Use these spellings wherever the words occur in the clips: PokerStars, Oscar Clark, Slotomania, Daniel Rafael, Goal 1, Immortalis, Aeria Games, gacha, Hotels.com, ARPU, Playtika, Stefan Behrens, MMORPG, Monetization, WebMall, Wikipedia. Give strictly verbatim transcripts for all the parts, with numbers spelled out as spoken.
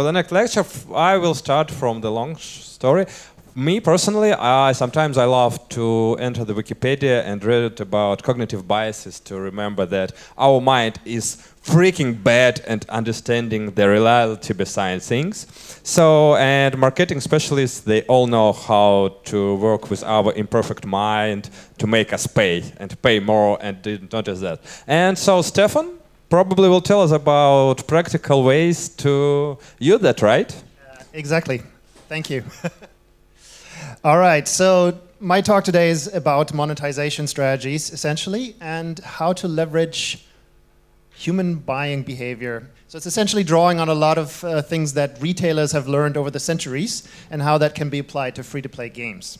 For the next lecture, I will start from the long story. Me personally, I, sometimes I love to enter the Wikipedia and read about cognitive biases to remember that our mind is freaking bad at understanding the reality behind things. So, and marketing specialists, they all know how to work with our imperfect mind to make us pay and pay more and didn't notice that. And so Stefan probably will tell us about practical ways to use that, right? Uh, exactly. Thank you. All right, so my talk today is about monetization strategies, essentially, and how to leverage human buying behavior. So it's essentially drawing on a lot of uh, things that retailers have learned over the centuries and how that can be applied to free-to-play games.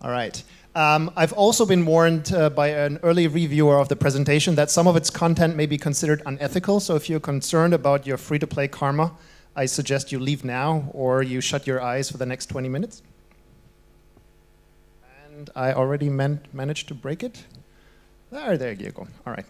All right. Um, I've also been warned uh, by an early reviewer of the presentation that some of its content may be considered unethical, so if you're concerned about your free-to-play karma, I suggest you leave now or you shut your eyes for the next twenty minutes. I already man managed to break it. There, there you go. All right.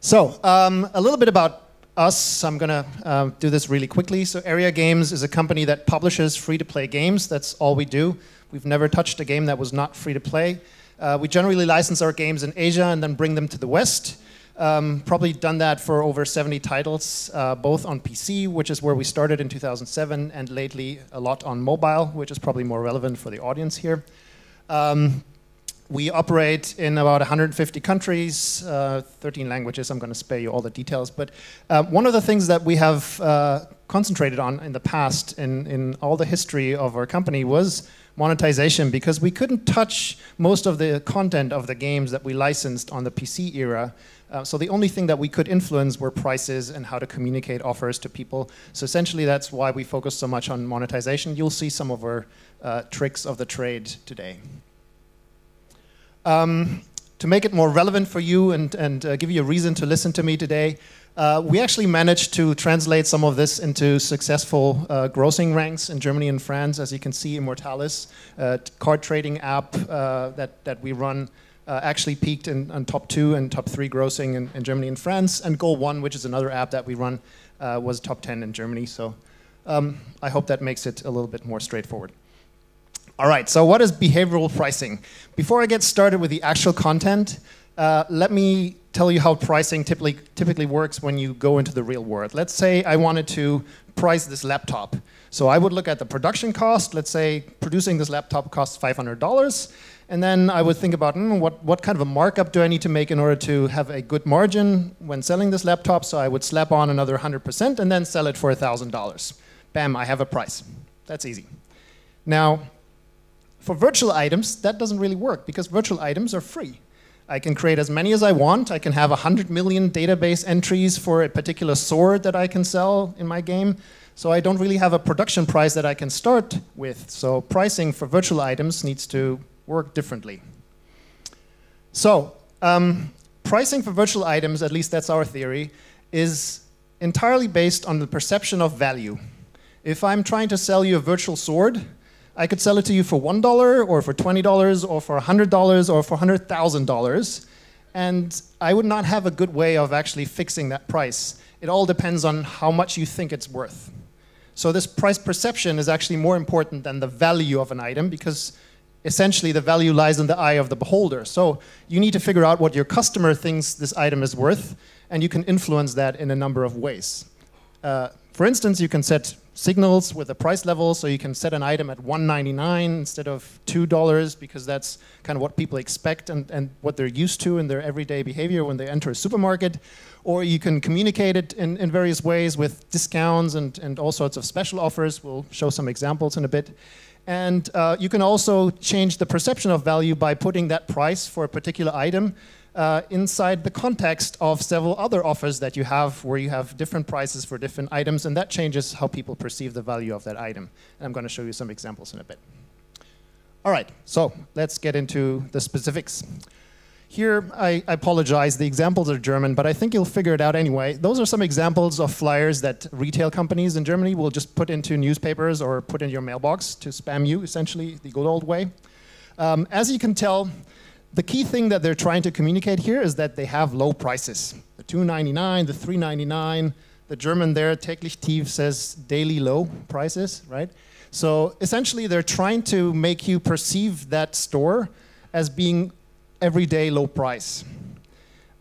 So um, a little bit about us. I'm going to uh, do this really quickly. So Aeria Games is a company that publishes free-to-play games. That's all we do. We've never touched a game that was not free-to-play. Uh, we generally license our games in Asia and then bring them to the West. Um, probably done that for over seventy titles, uh, both on P C, which is where we started in two thousand seven, and lately a lot on mobile, which is probably more relevant for the audience here. Um, we operate in about one hundred fifty countries, uh, thirteen languages. I'm going to spare you all the details. But uh, one of the things that we have uh, concentrated on in the past, in, in all the history of our company, was monetization, because we couldn't touch most of the content of the games that we licensed on the P C era. Uh, so the only thing that we could influence were prices and how to communicate offers to people. So essentially that's why we focus so much on monetization. You'll see some of our uh, tricks of the trade today. Um, to make it more relevant for you and, and uh, give you a reason to listen to me today, uh, we actually managed to translate some of this into successful uh, grossing ranks in Germany and France. As you can see, Immortalis, uh, card trading app uh, that, that we run, Uh, actually peaked in on top two and top three grossing in, in Germany and France, and Goal one, which is another app that we run, uh, was top ten in Germany. So um, I hope that makes it a little bit more straightforward. All right, so what is behavioral pricing? Before I get started with the actual content, uh, let me tell you how pricing typically, typically works when you go into the real world. Let's say I wanted to price this laptop. So I would look at the production cost. Let's say producing this laptop costs five hundred dollars. And then I would think about mm, what, what kind of a markup do I need to make in order to have a good margin when selling this laptop. So I would slap on another one hundred percent and then sell it for one thousand dollars. Bam, I have a price. That's easy. Now, for virtual items, that doesn't really work because virtual items are free. I can create as many as I want. I can have one hundred million database entries for a particular sword that I can sell in my game. So I don't really have a production price that I can start with. So pricing for virtual items needs to work differently. So um, pricing for virtual items, at least that's our theory, is entirely based on the perception of value. If I'm trying to sell you a virtual sword, I could sell it to you for one dollar or for twenty dollars or for one hundred dollars or for one hundred thousand dollars, and I would not have a good way of actually fixing that price. It all depends on how much you think it's worth. So this price perception is actually more important than the value of an item, because essentially, the value lies in the eye of the beholder. So you need to figure out what your customer thinks this item is worth, and you can influence that in a number of ways. Uh, for instance, you can set signals with a price level, so you can set an item at one ninety-nine instead of two dollars, because that's kind of what people expect and, and what they're used to in their everyday behavior when they enter a supermarket. Or you can communicate it in, in various ways with discounts and, and all sorts of special offers. We'll show some examples in a bit. And uh, you can also change the perception of value by putting that price for a particular item uh, inside the context of several other offers that you have, where you have different prices for different items, and that changes how people perceive the value of that item. And I'm going to show you some examples in a bit. All right, so let's get into the specifics. Here, I, I apologize, the examples are German, but I think you'll figure it out anyway. Those are some examples of flyers that retail companies in Germany will just put into newspapers or put in your mailbox to spam you, essentially, the good old way. Um, as you can tell, the key thing that they're trying to communicate here is that they have low prices. The two ninety-nine, the three ninety-nine, The German there, täglich tief, says daily low prices, right? So essentially they're trying to make you perceive that store as being everyday low price.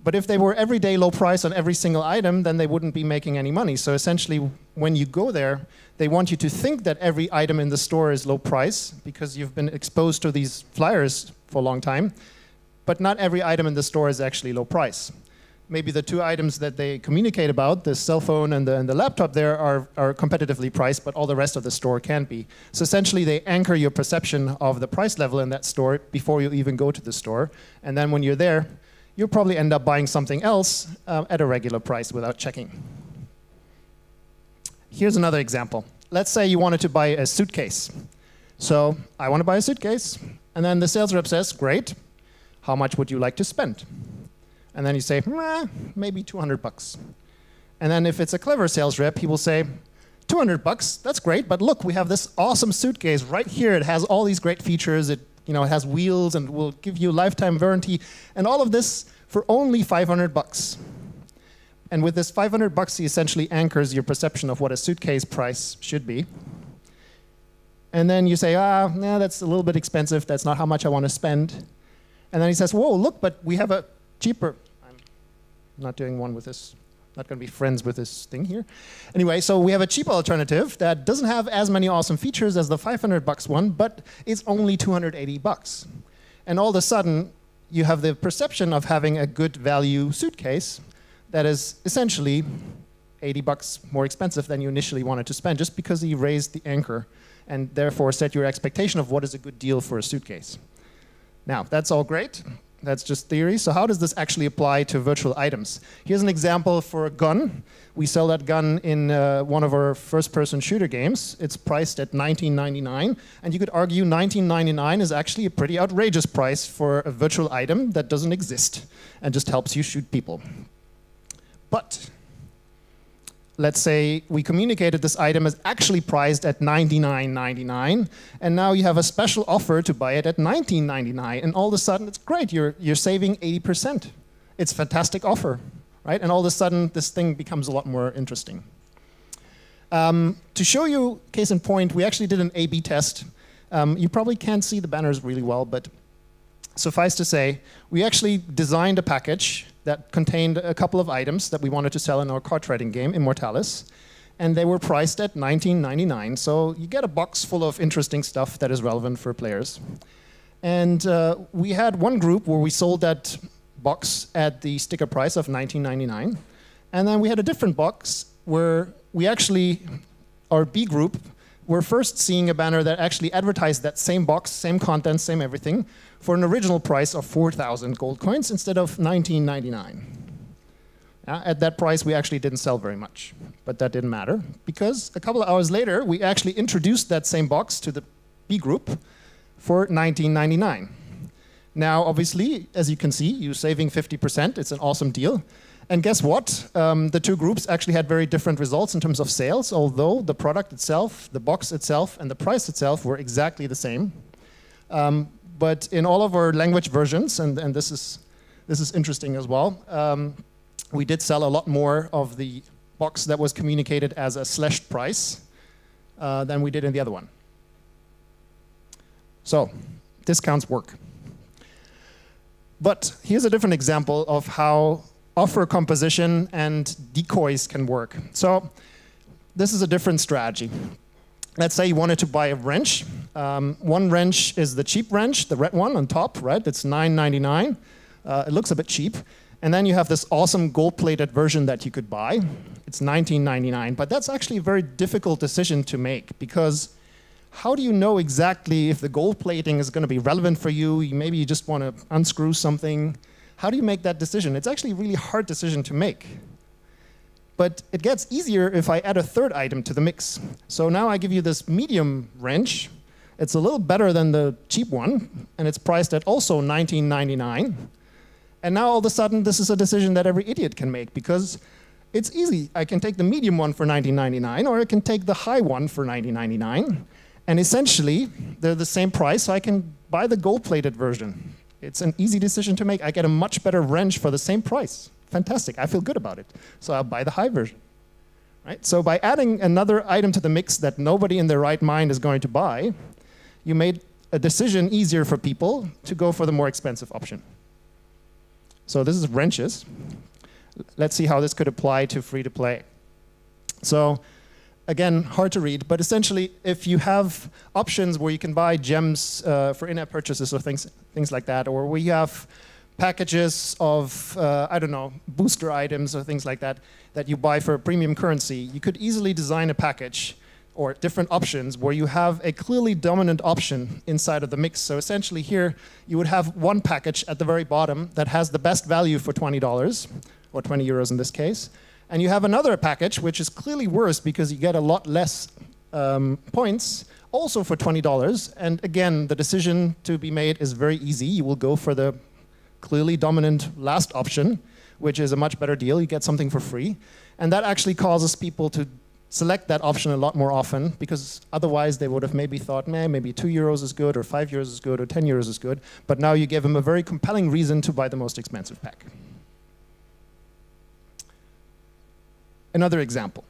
But if they were everyday low price on every single item, then they wouldn't be making any money. So essentially, when you go there, they want you to think that every item in the store is low price because you've been exposed to these flyers for a long time. But not every item in the store is actually low price. Maybe the two items that they communicate about, the cell phone and the, and the laptop there, are, are competitively priced, but all the rest of the store can't be. So essentially, they anchor your perception of the price level in that store before you even go to the store. And then when you're there, you'll probably end up buying something else uh, at a regular price without checking. Here's another example. Let's say you wanted to buy a suitcase. So I want to buy a suitcase. And then the sales rep says, great, how much would you like to spend? And then you say, meh, maybe two hundred bucks. And then if it's a clever sales rep, he will say, two hundred bucks, that's great, but look, we have this awesome suitcase right here. It has all these great features. It You know, it has wheels and will give you lifetime warranty, and all of this for only five hundred bucks. And with this five hundred bucks, he essentially anchors your perception of what a suitcase price should be. And then you say, ah, nah, that's a little bit expensive. That's not how much I want to spend. And then he says, whoa, look, but we have a cheaper. I'm not doing one with this. Not going to be friends with this thing here. Anyway, so we have a cheap alternative that doesn't have as many awesome features as the five hundred bucks one, but it's only two hundred eighty bucks. And all of a sudden, you have the perception of having a good value suitcase that is essentially eighty bucks more expensive than you initially wanted to spend, just because you raised the anchor and therefore set your expectation of what is a good deal for a suitcase. Now, that's all great. That's just theory. So how does this actually apply to virtual items? Here's an example for a gun. We sell that gun in uh, one of our first-person shooter games. It's priced at nineteen ninety-nine dollars. And you could argue nineteen ninety-nine dollars is actually a pretty outrageous price for a virtual item that doesn't exist and just helps you shoot people. But let's say we communicated this item is actually priced at ninety-nine ninety-nine, and now you have a special offer to buy it at nineteen ninety-nine, and all of a sudden it's great, you're, you're saving eighty percent. It's a fantastic offer, right? And all of a sudden this thing becomes a lot more interesting. Um, to show you, case in point, we actually did an A B test. Um, you probably can't see the banners really well, but suffice to say, we actually designed a package that contained a couple of items that we wanted to sell in our card trading game, Immortalis, and they were priced at nineteen ninety-nine dollars. So you get a box full of interesting stuff that is relevant for players. And uh, we had one group where we sold that box at the sticker price of nineteen ninety-nine dollars, and then we had a different box where we actually, our B group, were first seeing a banner that actually advertised that same box, same content, same everything, for an original price of four thousand gold coins instead of nineteen ninety-nine. Uh, at that price, we actually didn't sell very much, but that didn't matter, because a couple of hours later, we actually introduced that same box to the B group for nineteen ninety-nine. Now, obviously, as you can see, you're saving fifty percent. It's an awesome deal. And guess what? Um, the two groups actually had very different results in terms of sales, although the product itself, the box itself, and the price itself were exactly the same. Um, But in all of our language versions, and, and this is this is interesting as well, um, we did sell a lot more of the box that was communicated as a slashed price uh, than we did in the other one. So discounts work. But here's a different example of how offer composition and decoys can work. So this is a different strategy. Let's say you wanted to buy a wrench. Um, one wrench is the cheap wrench, the red one on top, right? It's nine ninety-nine. Uh, it looks a bit cheap. And then you have this awesome gold-plated version that you could buy. It's nineteen ninety-nine. But that's actually a very difficult decision to make, because how do you know exactly if the gold plating is going to be relevant for you? you? Maybe you just want to unscrew something. How do you make that decision? It's actually a really hard decision to make. But it gets easier if I add a third item to the mix. So now I give you this medium wrench. It's a little better than the cheap one, and it's priced at also nineteen ninety-nine dollars. And now all of a sudden, this is a decision that every idiot can make, because it's easy. I can take the medium one for nineteen ninety-nine dollars, or I can take the high one for nineteen ninety-nine dollars. And essentially, they're the same price, so I can buy the gold-plated version. It's an easy decision to make. I get a much better wrench for the same price. Fantastic, I feel good about it. So I'll buy the high version. Right? So by adding another item to the mix that nobody in their right mind is going to buy, you made a decision easier for people to go for the more expensive option. So this is wrenches. Let's see how this could apply to free-to-play. So again, hard to read, but essentially, if you have options where you can buy gems uh, for in-app purchases or things, things like that, or we have packages of, uh, I don't know, booster items or things like that, that you buy for a premium currency, you could easily design a package or different options where you have a clearly dominant option inside of the mix. So essentially here, you would have one package at the very bottom that has the best value for twenty dollars, or twenty euros in this case, and you have another package which is clearly worse because you get a lot less um, points, also for twenty dollars, and again, the decision to be made is very easy. You will go for the clearly dominant last option, which is a much better deal. You get something for free, and that actually causes people to select that option a lot more often, because otherwise they would have maybe thought, man, maybe two euros is good, or five euros is good, or ten euros is good, but now you give them a very compelling reason to buy the most expensive pack. Another example.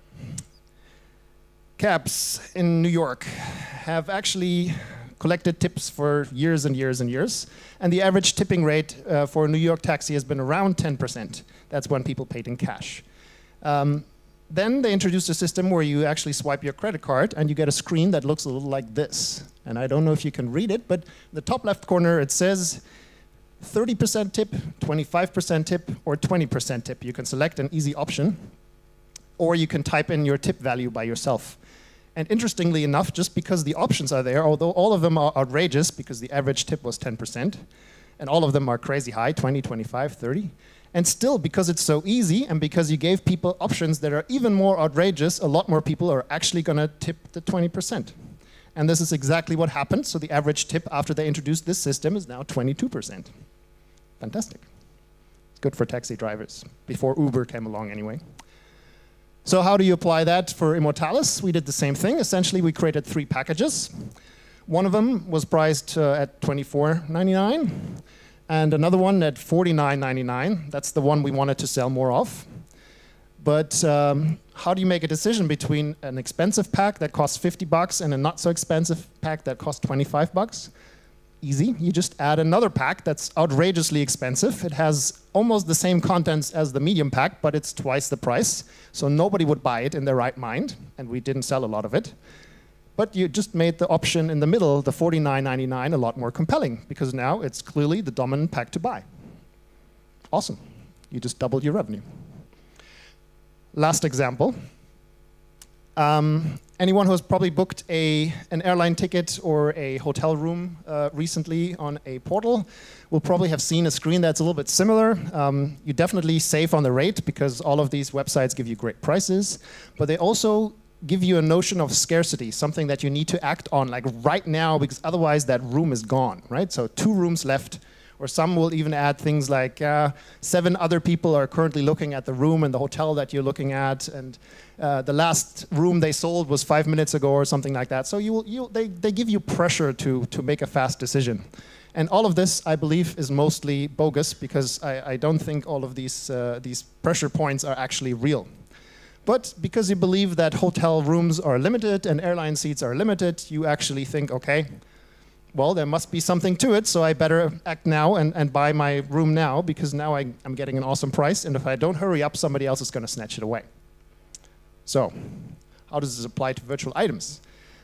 Cabs in New York have actually collected tips for years and years and years, and the average tipping rate uh, for a New York taxi has been around ten percent. That's when people paid in cash. Um, Then they introduced a system where you actually swipe your credit card and you get a screen that looks a little like this. And I don't know if you can read it, but the top left corner it says thirty percent tip, twenty-five percent tip, or twenty percent tip. You can select an easy option, or you can type in your tip value by yourself. And interestingly enough, just because the options are there, although all of them are outrageous because the average tip was ten percent, and all of them are crazy high, twenty, twenty-five, thirty, and still, because it's so easy and because you gave people options that are even more outrageous, a lot more people are actually going to tip the twenty percent. And this is exactly what happened. So the average tip after they introduced this system is now twenty-two percent. Fantastic. It's good for taxi drivers, before Uber came along anyway. So how do you apply that for Immortalis? We did the same thing. Essentially, we created three packages. One of them was priced uh, at twenty-four ninety-nine. And another one at forty-nine ninety-nine. That's the one we wanted to sell more of. But um, how do you make a decision between an expensive pack that costs fifty bucks and a not so expensive pack that costs twenty-five bucks? Easy. You just add another pack that's outrageously expensive. It has almost the same contents as the medium pack, but it's twice the price. So nobody would buy it in their right mind, and we didn't sell a lot of it. But you just made the option in the middle, the forty-nine ninety-nine, a lot more compelling, because now it's clearly the dominant pack to buy. Awesome. You just doubled your revenue. Last example. Um, anyone who has probably booked a, an airline ticket or a hotel room uh, recently on a portal will probably have seen a screen that's a little bit similar. Um, you definitely save on the rate, because all of these websites give you great prices, but they also give you a notion of scarcity, something that you need to act on like right now, because otherwise that room is gone, right? So two rooms left, or some will even add things like uh, seven other people are currently looking at the room and the hotel that you're looking at, and uh, the last room they sold was five minutes ago or something like that. So you, you, they, they give you pressure to, to make a fast decision. And all of this, I believe, is mostly bogus, because I, I don't think all of these, uh, these pressure points are actually real. But because you believe that hotel rooms are limited and airline seats are limited, you actually think, okay, well, there must be something to it, so I better act now and, and buy my room now, because now I, I'm getting an awesome price, and if I don't hurry up, somebody else is going to snatch it away. So how does this apply to virtual items?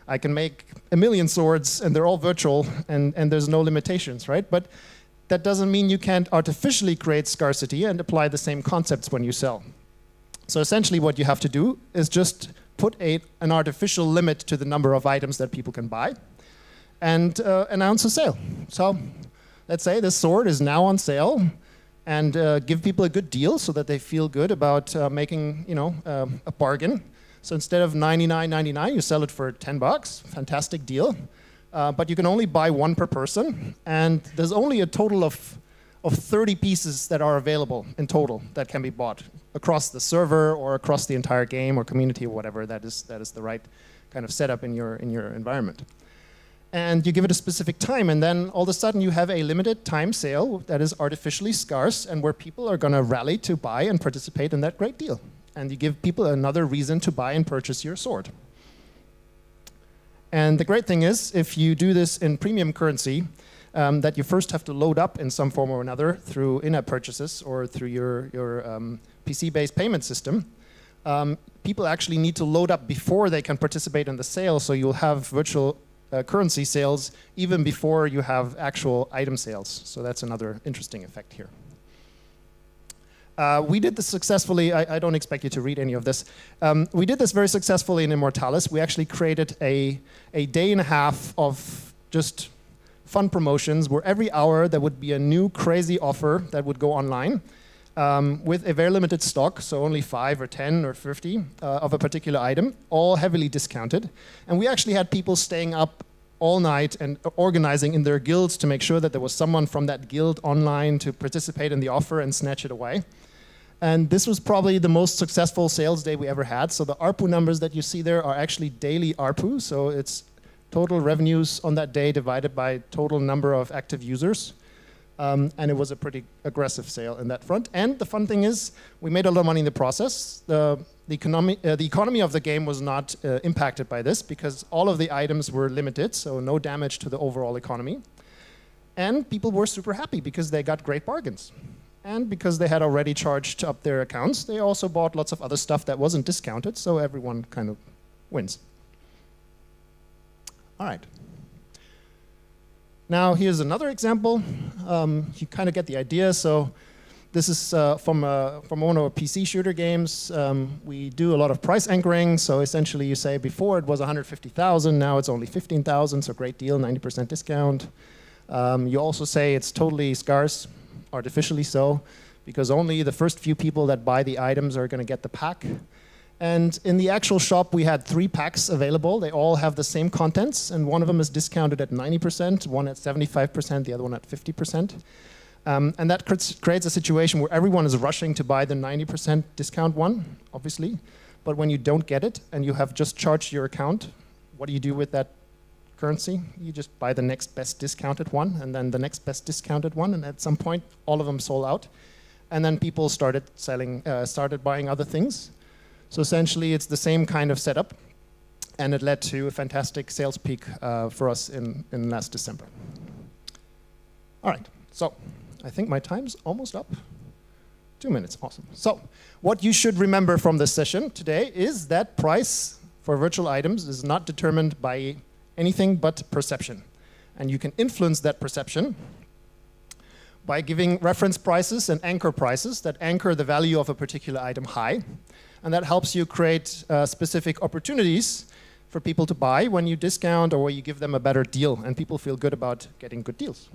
I can make a million swords, and they're all virtual, and, and there's no limitations, right? But that doesn't mean you can't artificially create scarcity and apply the same concepts when you sell. So essentially what you have to do is just put a, an artificial limit to the number of items that people can buy and uh, announce a sale. So let's say this sword is now on sale, and uh, give people a good deal so that they feel good about uh, making, you know, uh, a bargain. So instead of ninety-nine ninety-nine, you sell it for ten bucks, fantastic deal. Uh, but you can only buy one per person, and there's only a total of of thirty pieces that are available in total that can be bought across the server or across the entire game or community or whatever. That is, that is the right kind of setup in your, in your environment. And you give it a specific time, and then all of a sudden you have a limited time sale that is artificially scarce and where people are going to rally to buy and participate in that great deal. and you give people another reason to buy and purchase your sword. And the great thing is, if you do this in premium currency, um, that you first have to load up in some form or another through in-app purchases or through your, your um, P C-based payment system, um, people actually need to load up before they can participate in the sale, so you'll have virtual uh, currency sales even before you have actual item sales. So that's another interesting effect here. Uh, we did this successfully. I, I don't expect you to read any of this. Um, we did this very successfully in Immortalis. We actually created a, a day and a half of just fun promotions where every hour there would be a new crazy offer that would go online um, with a very limited stock, so only five or ten or fifty uh, of a particular item, all heavily discounted. And we actually had people staying up all night and organizing in their guilds to make sure that there was someone from that guild online to participate in the offer and snatch it away. And this was probably the most successful sales day we ever had. So the A R P U numbers that you see there are actually daily A R P U. So it's total revenues on that day divided by total number of active users. Um, and it was a pretty aggressive sale in that front. And the fun thing is, we made a lot of money in the process. The, the, economy, uh, the economy of the game was not uh, impacted by this because all of the items were limited, so no damage to the overall economy. And people were super happy because they got great bargains. And because they had already charged up their accounts, they also bought lots of other stuff that wasn't discounted, so everyone kind of wins. All right. Now here's another example. Um, you kind of get the idea. So this is uh, from, a, from one of our P C shooter games. Um, we do a lot of price anchoring. So essentially you say before it was one hundred fifty thousand dollars, now it's only fifteen thousand dollars, so great deal, ninety percent discount. Um, you also say it's totally scarce, artificially so, because only the first few people that buy the items are going to get the pack. And in the actual shop, we had three packs available. They all have the same contents, and one of them is discounted at ninety percent, one at seventy-five percent, the other one at fifty percent. Um, and that creates a situation where everyone is rushing to buy the ninety percent discount one, obviously. But when you don't get it, and you have just charged your account, what do you do with that currency? You just buy the next best discounted one, and then the next best discounted one, and at some point, all of them sold out. And then people started selling, uh, started buying other things. So essentially, it's the same kind of setup, and it led to a fantastic sales peak uh, for us in, in last December. All right, so I think my time's almost up. Two minutes, awesome. So what you should remember from this session today is that price for virtual items is not determined by anything but perception. And you can influence that perception by giving reference prices and anchor prices that anchor the value of a particular item high. And that helps you create uh, specific opportunities for people to buy when you discount or when you give them a better deal, and people feel good about getting good deals.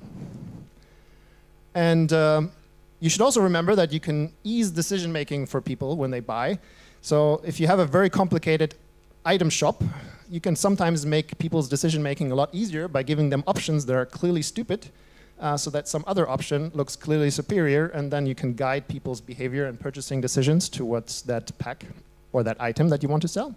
And um, you should also remember that you can ease decision making for people when they buy. So if you have a very complicated item shop, you can sometimes make people's decision making a lot easier by giving them options that are clearly stupid, Uh, so that some other option looks clearly superior, and then you can guide people's behavior and purchasing decisions towards that pack or that item that you want to sell.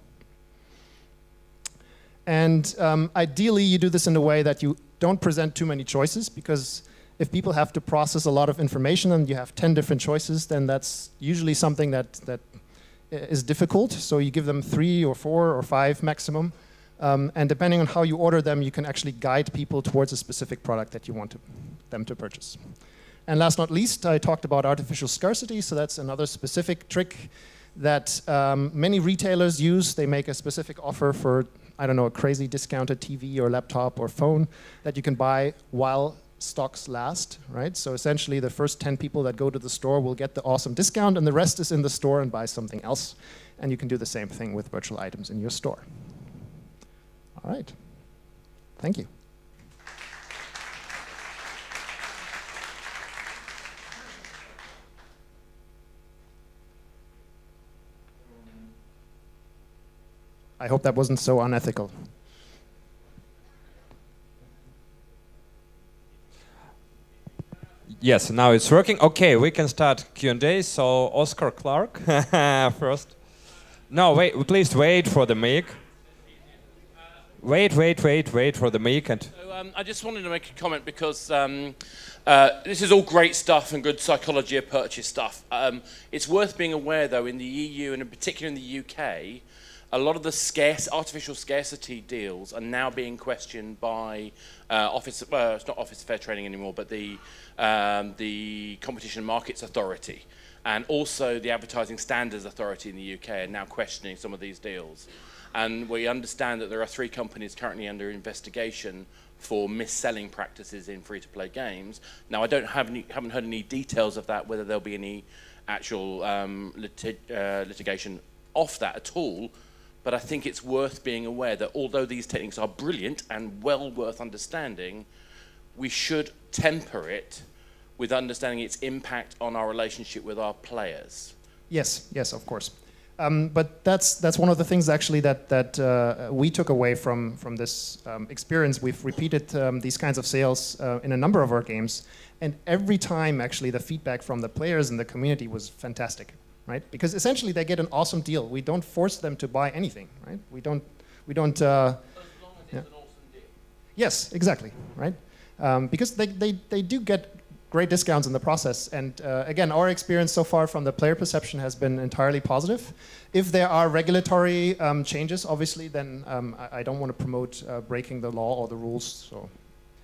And um, ideally, you do this in a way that you don't present too many choices, because if people have to process a lot of information and you have ten different choices, then that's usually something that, that is difficult. So you give them three or four or five maximum. Um, and depending on how you order them, you can actually guide people towards a specific product that you want to, them to purchase. And last but not least, I talked about artificial scarcity, so that's another specific trick that um, many retailers use. They make a specific offer for, I don't know, a crazy discounted T V or laptop or phone that you can buy while stocks last, right? So essentially the first ten people that go to the store will get the awesome discount, and the rest is in the store and buy something else. And you can do the same thing with virtual items in your store. All right. Thank you. I hope that wasn't so unethical. Yes, now it's working. Okay, we can start Q and A. So Oscar Clark first. No, wait, please wait for the mic. Wait, wait, wait, wait for the mic. And so, um, I just wanted to make a comment because um, uh, this is all great stuff and good psychology of purchase stuff. Um, it's worth being aware, though, in the E U and in particular in the U K, a lot of the scarce, artificial scarcity deals are now being questioned by uh, Office, uh, it's not Office of Fair Trading anymore, but the, um, the Competition and Markets Authority. And also the Advertising Standards Authority in the U K are now questioning some of these deals. And we understand that there are three companies currently under investigation for mis-selling practices in free-to-play games. Now, I don't have any, haven't heard any details of that, whether there'll be any actual um, lit uh, litigation off that at all. But I think it's worth being aware that although these techniques are brilliant and well worth understanding, we should temper it with understanding its impact on our relationship with our players. Yes, yes, of course. Um, but that's that's one of the things actually that that uh, we took away from from this um, experience. We've repeated um, these kinds of sales uh, in a number of our games, and every time actually the feedback from the players and the community was fantastic, right? Because essentially they get an awesome deal. We don't force them to buy anything, right? We don't we don't. Uh, as long as yeah. it's an awesome deal. Yes, exactly, right? Um, because they, they they do get great discounts in the process, and uh, again, our experience so far from the player perception has been entirely positive. If there are regulatory um, changes, obviously, then um, I, I don't want to promote uh, breaking the law or the rules, so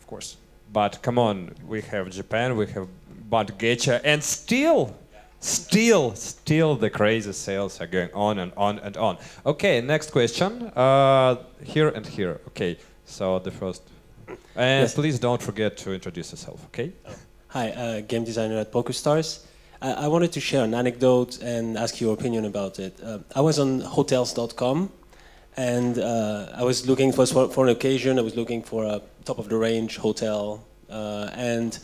of course. But come on, we have Japan, we have Bad Gacha, and still, still, still the crazy sales are going on and on and on. Okay, next question, uh, here and here, okay, so the first, and yes. Please don't forget to introduce yourself, okay? Oh. Hi, uh, game designer at PokerStars. I, I wanted to share an anecdote and ask your opinion about it. Uh, I was on Hotels dot com, and uh, I was looking for, for an occasion. I was looking for a top-of-the-range hotel. Uh, and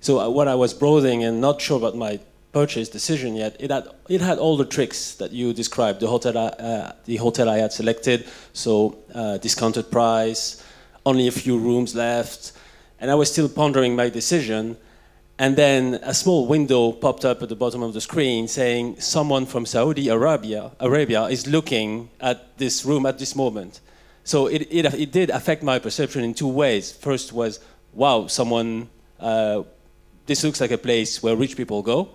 so what I was browsing and not sure about my purchase decision yet, it had, it had all the tricks that you described, the hotel, uh, the hotel I had selected, so uh, discounted price, only a few rooms left. And I was still pondering my decision. And then a small window popped up at the bottom of the screen saying someone from Saudi Arabia, Arabia is looking at this room at this moment. So it, it, it did affect my perception in two ways. First was, wow, someone, uh, this looks like a place where rich people go.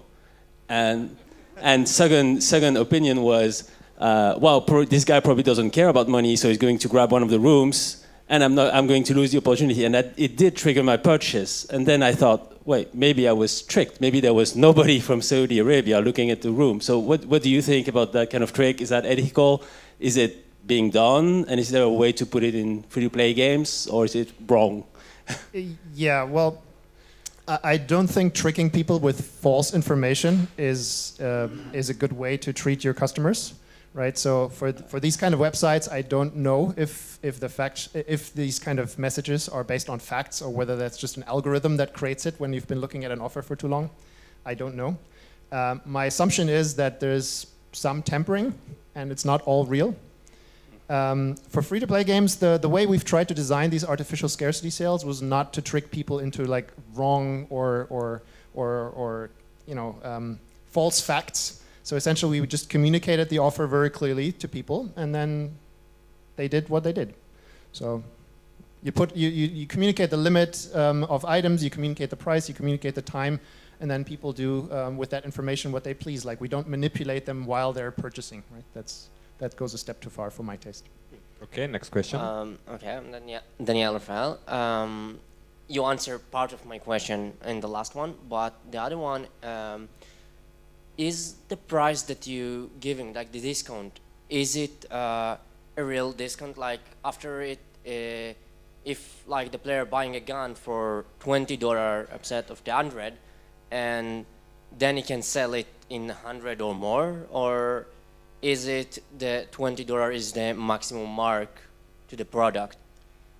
And, and second, second opinion was, uh, wow, pro this guy probably doesn't care about money, so he's going to grab one of the rooms. And I'm, not, I'm going to lose the opportunity. And that, it did trigger my purchase. And then I thought, wait, maybe I was tricked. Maybe there was nobody from Saudi Arabia looking at the room. So what, what do you think about that kind of trick? Is that ethical? Is it being done? And is there a way to put it in free-to-play games? Or is it wrong? Yeah, well, I don't think tricking people with false information is, uh, is a good way to treat your customers. Right, so for th for these kind of websites, I don't know if if the fact if these kind of messages are based on facts or whether that's just an algorithm that creates it when you've been looking at an offer for too long. I don't know. Um, my assumption is that there's some tempering, and it's not all real. Um, for free-to-play games, the the way we've tried to design these artificial scarcity sales was not to trick people into like wrong or or or or you know um, false facts. So essentially, we just communicated the offer very clearly to people, and then they did what they did. So you put you, you, you communicate the limit um, of items, you communicate the price, you communicate the time, and then people do um, with that information what they please. Like, we don't manipulate them while they're purchasing. Right? That's that goes a step too far for my taste. Okay, next question. Um, okay, I'm Daniel, Daniel Rafael. Um, you answered part of my question in the last one, but the other one. Um, Is the price that you're giving, like the discount, is it uh, a real discount? Like after it, uh, if like the player buying a gun for twenty dollars upset of the hundred, and then he can sell it in hundred or more, or is it the twenty dollars is the maximum mark to the product?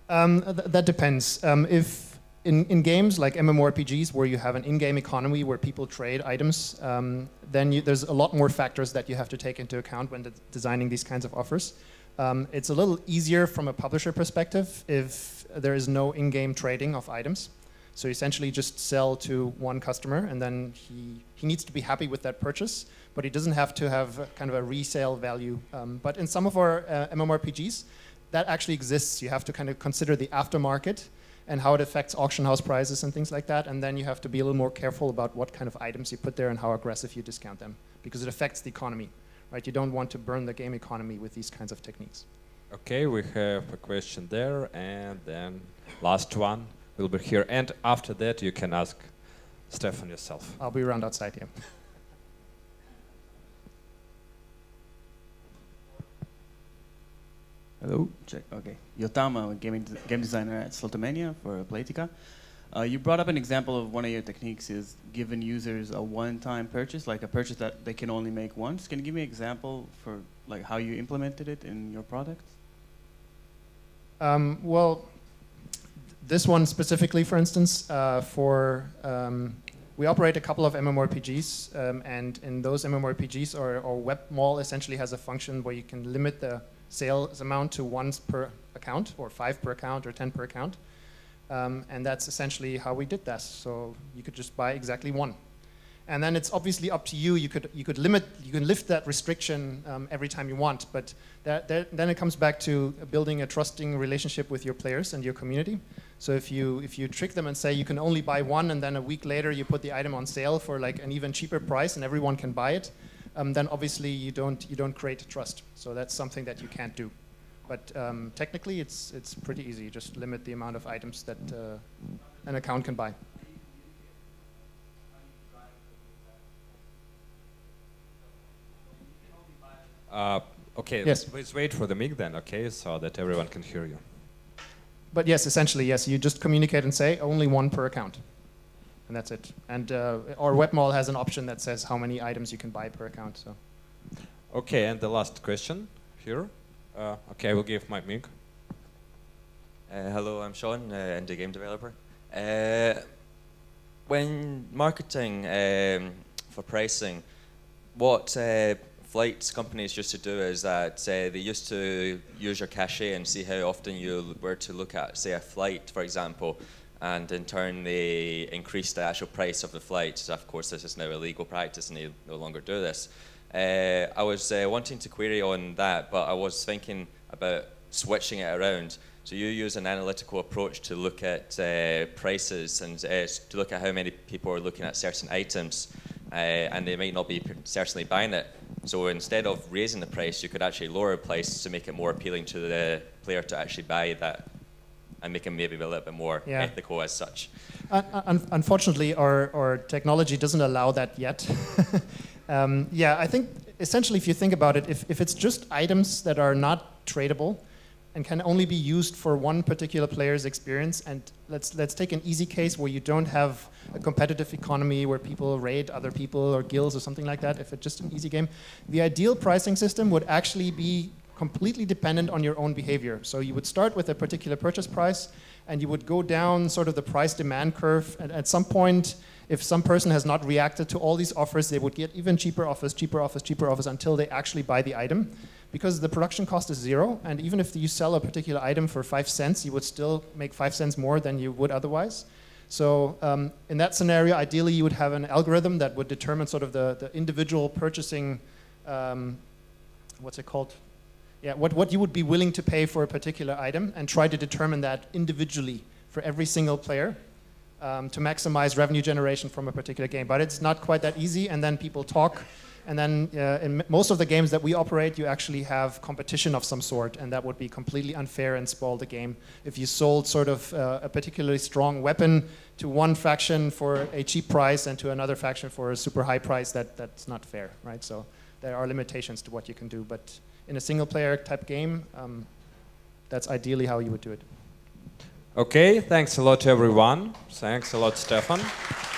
Um, th that depends. Um, if In, in games like M M O R P Gs, where you have an in-game economy where people trade items, um, then you, there's a lot more factors that you have to take into account when de designing these kinds of offers. Um, it's a little easier from a publisher perspective if there is no in-game trading of items. So you essentially just sell to one customer, and then he, he needs to be happy with that purchase, but he doesn't have to have kind of a resale value. Um, but in some of our uh, M M O R P Gs, that actually exists. You have to kind of consider the aftermarket and how it affects auction house prices and things like that. And then you have to be a little more careful about what kind of items you put there and how aggressive you discount them, because it affects the economy, right? You don't want to burn the game economy with these kinds of techniques. Okay, we have a question there, and then last one will be here. And after that, you can ask Stefan yourself. I'll be around outside here. Hello, check. Okay. Yotama, game, de game designer at Slotomania for Playtika. Uh, you brought up an example of one of your techniques is giving users a one-time purchase, like a purchase that they can only make once. Can you give me an example for like how you implemented it in your product? Um, well, this one specifically, for instance, uh, for um, we operate a couple of MMORPGs, um, and in those MMORPGs, or, or WebMall essentially has a function where you can limit the sales amount to once per account, or five per account, or ten per account. Um, and that's essentially how we did that. So you could just buy exactly one. And then it's obviously up to you. You could, you could limit, you can lift that restriction um, every time you want, but that, that, then it comes back to building a trusting relationship with your players and your community. So if you, if you trick them and say you can only buy one, and then a week later you put the item on sale for like an even cheaper price and everyone can buy it, Um, then obviously you don't you don't create trust. So that's something that you can't do. But um, technically, it's it's pretty easy. You just limit the amount of items that uh, an account can buy. Uh, okay. Yes. Let's wait for the mic then. Okay, so that everyone can hear you. But yes, essentially yes. You just communicate and say only one per account. And that's it. And uh, our WebMall has an option that says how many items you can buy per account. So, okay. And the last question here. Uh, okay, I will give my mic. Uh, hello, I'm Sean, uh, and the game developer. Uh, when marketing um, for pricing, what uh, flights companies used to do is that uh, they used to use your cachet and see how often you were to look at, say, a flight, for example. And in turn, they increased the actual price of the flights. Of course, this is now a legal practice, and they no longer do this. Uh, I was uh, wanting to query on that, but I was thinking about switching it around. So you use an analytical approach to look at uh, prices and uh, to look at how many people are looking at certain items, uh, and they might not be certainly buying it. So instead of raising the price, you could actually lower the price to make it more appealing to the player to actually buy that, and make them maybe a little bit more yeah. ethical as such. Uh, un unfortunately, our, our technology doesn't allow that yet. um, yeah, I think essentially if you think about it, if, if it's just items that are not tradable and can only be used for one particular player's experience, and let's, let's take an easy case where you don't have a competitive economy where people raid other people or guilds or something like that, if it's just an easy game, the ideal pricing system would actually be completely dependent on your own behavior. So you would start with a particular purchase price, and you would go down sort of the price demand curve. And at some point, if some person has not reacted to all these offers, they would get even cheaper offers, cheaper offers, cheaper offers, until they actually buy the item. Because the production cost is zero, and even if you sell a particular item for five cents, you would still make five cents more than you would otherwise. So um, in that scenario, ideally, you would have an algorithm that would determine sort of the, the individual purchasing, um, what's it called? Yeah, what, what you would be willing to pay for a particular item, and try to determine that individually for every single player um, to maximize revenue generation from a particular game. But it's not quite that easy, and then people talk, and then uh, in most of the games that we operate, you actually have competition of some sort, and that would be completely unfair and spoil the game. If you sold sort of uh, a particularly strong weapon to one faction for a cheap price and to another faction for a super high price, that, that's not fair, right? So there are limitations to what you can do, but in a single-player type game, um, that's ideally how you would do it. Okay, thanks a lot, everyone. Thanks a lot, Stefan.